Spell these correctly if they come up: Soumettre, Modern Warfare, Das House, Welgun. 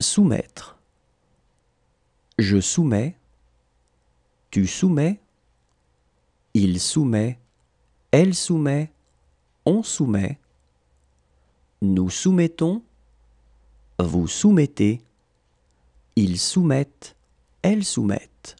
Soumettre. Je soumets. Tu soumets. Il soumet. Elle soumet. On soumet. Nous soumettons. Vous soumettez. Ils soumettent. Elles soumettent.